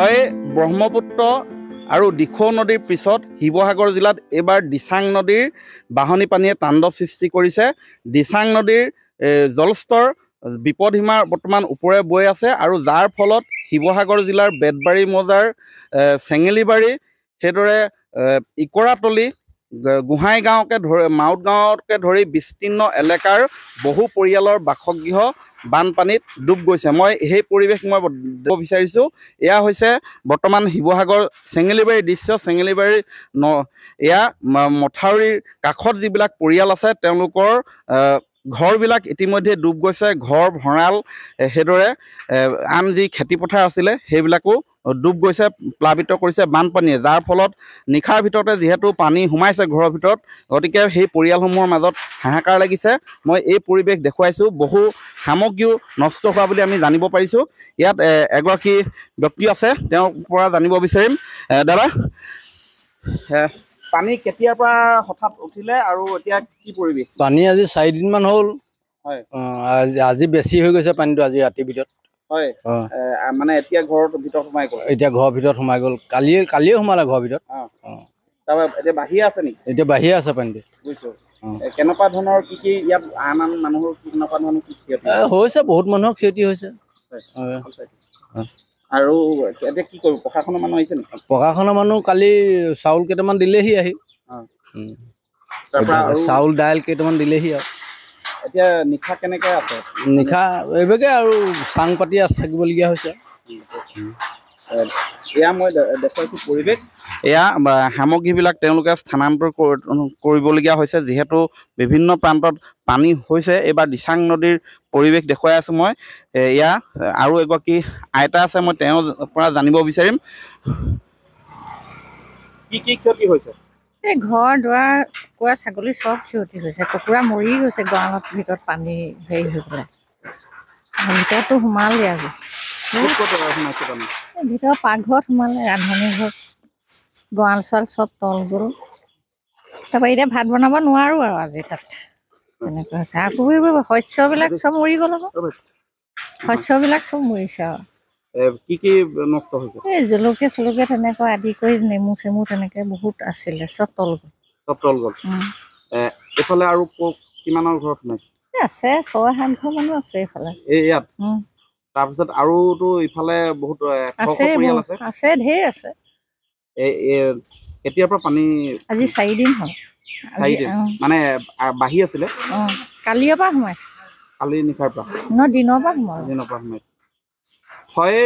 হয় ব্ৰহ্মপুত্ৰ আৰু দিখৌ নদীৰ পিছত শিৱসাগৰ জিলাত এইবাৰ দিচাং নদীৰ বাহনী পানীয়ে তাণ্ডৱ সৃষ্টি কৰিছে। দিচাং নদীৰ জলস্তৰ বিপদসীমাৰ বৰ্তমান ওপৰে বৈ আছে আৰু যাৰ ফলত শিৱসাগৰ জিলাৰ বেতবাৰী মৌজাৰ চেঙেলীবাৰী, সেইদৰে ইকৰাতলী, গোহাঁই গাঁৱকে ধৰি মাউত গাঁৱকে ধৰি বিস্তীৰ্ণ এলেকাৰ বহু পৰিয়ালৰ বাসগৃহ বানপানীত ডুব গৈছে। মই সেই পৰিৱেশ মই দিব বিচাৰিছোঁ। এয়া হৈছে বৰ্তমান শিৱসাগৰ চেঙেলীবাৰীৰ দৃশ্য। চেঙেলীবাৰীৰ এয়া মথাউৰিৰ কাষত যিবিলাক পৰিয়াল আছে তেওঁলোকৰ ঘৰবিলাক ইতিমধ্যে ডুব গৈছে। ঘৰ, ভঁৰাল, সেইদৰে আন যি খেতিপথাৰ আছিলে সেইবিলাকো ডুব গৈছে, প্লাবিত কৰিছে বানপানীয়ে, যাৰ ফলত নিশাৰ ভিতৰতে যিহেতু পানী সোমাইছে ঘৰৰ ভিতৰত, গতিকে সেই পৰিয়ালসমূহৰ মাজত হাহাকাৰ লাগিছে। মই এই পৰিৱেশ দেখুৱাইছোঁ। বহু সামগ্ৰীও নষ্ট হোৱা বুলি আমি জানিব পাৰিছোঁ। ইয়াত এগৰাকী ব্যক্তি আছে, তেওঁৰ পৰা জানিব বিচাৰিম। দাদা, পানী কেতিয়াৰ পৰা হঠাৎ উঠিলে আৰু এতিয়া কি পৰিৱেশ? পানী আজি 4 দিনমান হ'ল। হয়, আজি বেছি হৈ গৈছে পানীটো, আজি ৰাতিৰ ভিতৰত। হয়, মানে এতিয়া ঘৰৰ ভিতৰত সোমাই গ'ল। এতিয়া ঘৰৰ ভিতৰত সোমাই গ'ল, কালিয়ে সোমালে ঘৰৰ ভিতৰত। তাৰপৰা এতিয়া বাহিৰে আছে নেকি? এতিয়া বাহিৰে আছে পানীটো। বুজিছোঁ। কেনেকুৱা ধৰণৰ কি ইয়াত আন আন মানুহৰ কেনেকুৱা ধৰণৰ কি ক্ষতি হৈছে? বহুত মানুহৰ ক্ষতি হৈছে। আৰু এতিয়া কি কৰিব? প্ৰশাসনৰ মানুহ আহিছে নেকি? প্ৰশাসনৰ মানুহ কালি চাউল কেইটামান দিলেহি আহি, চাউল দাইল কেইটামান দিলেহি আৰু। এতিয়া নিশা কেনেকৈ আছে? নিশা এইভাগে আৰু চাং পাতি থাকিবলগীয়া হৈছে। এয়া মই দেখুৱাইছোঁ পৰিৱেশ। এয়া সামগ্ৰীবিলাক তেওঁলোকে স্থানান্তৰ কৰিবলগীয়া হৈছে, যিহেতু বিভিন্ন প্ৰান্তত পানী হৈছে। এইবাৰ দিচাং নদীৰ পৰিৱেশ দেখুৱাই আছোঁ মই। এয়া আৰু এগৰাকী আইতা আছে, মই তেওঁৰ পৰা জানিব বিচাৰিম কি কি ক্ষতি হৈছে। এই ঘৰ দুৱাৰ, কুকুৰা ছাগলী চব ক্ষতি হৈছে। কুকুৰা মৰি গৈছে গঁৰালৰ ভিতৰত পানী হেৰি হৈ পেলাই, ভিতৰতো সোমালে আজি ভিতৰৰ পাকঘৰত সোমালে, ৰান্ধনী ঘৰ, গঁৰাল চৰাল চব তল গ'ল। তাৰপৰা এতিয়া ভাত বনাব নোৱাৰোঁ আৰু আজি তাত তেনেকুৱা হৈছে। আকৌ শস্যবিলাক চব মৰি গ'ল, শস্যবিলাক চব মৰিছে আৰু। কি কি নষ্ট হৈছে? এই জলকীয়া চলকীয়া তেনেকুৱা আদি কৰি নেমু চেমু তেনেকৈ বহুত আছিলে, চব তল গ'ল, চব তল গ'ল। এইফালে আৰু কিমানৰ ঘৰত সোমাইছে? আছে 6-7 ঘৰ মানুহ আছে এইফালে। ইয়াত তাৰপিছত আৰুতো ইফালে বহুত আছে, ঢেৰ আছে। কেতিয়াৰ পৰা পানী? আজি 4 দিন হ'ল। মানে বাঢ়ি আছিলে কালিৰ পৰা সোমাইছে। কালি নিশাৰ পৰা? নহয়, দিনৰ পৰা সোমাইছে। দিনৰ পৰা সোমাইছে। হয়,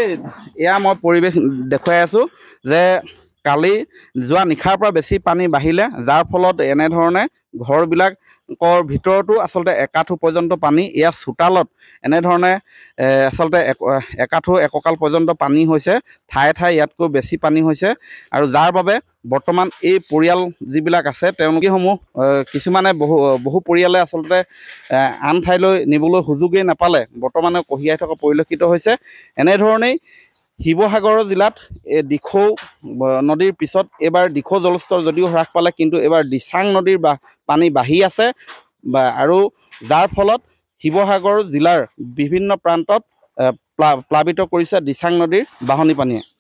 এয়া মই পৰিৱেশ দেখুৱাই আছোঁ যে কালি যোৱা নিশাৰ পৰা বেছি পানী বাঢ়িলে, যাৰ ফলত এনেধৰণে ঘৰবিলাকৰ ভিতৰতো আচলতে 1 আঁঠু পৰ্যন্ত পানী। এয়া চোতালত এনেধৰণে আচলতে 1 আঁঠু 1 কঁকাল পৰ্যন্ত পানী হৈছে। ঠায়ে ঠায়ে ইয়াতকৈ বেছি পানী হৈছে, আৰু যাৰ বাবে বৰ্তমান এই পৰিয়াল যিবিলাক আছে তেওঁলোকেসমূহ কিছুমানে বহু পৰিয়ালে আচলতে আন ঠাইলৈ নিবলৈ সুযোগেই নাপালে বৰ্তমানে কঢ়িয়াই থকা পৰিলক্ষিত হৈছে। এনেধৰণেই শিৱসাগৰ জিলাত দিখৌ নদীৰ পিছত এইবাৰ দিখৌ জলস্তৰ যদিও হ্ৰাস পালে, কিন্তু এইবাৰ দিচাং নদীৰ পানী বাঢ়ি আছে, আৰু যাৰ ফলত শিৱসাগৰ জিলাৰ বিভিন্ন প্ৰান্তত প্লাবিত কৰিছে দিচাং নদীৰ বাহনী পানীয়ে।